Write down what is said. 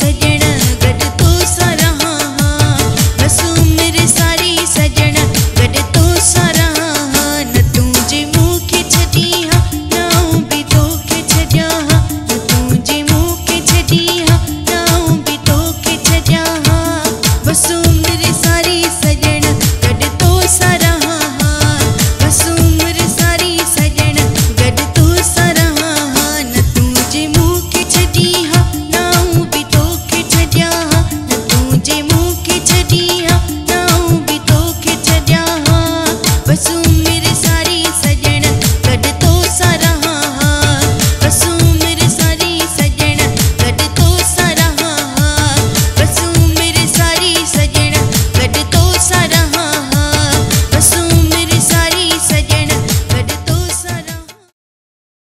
सज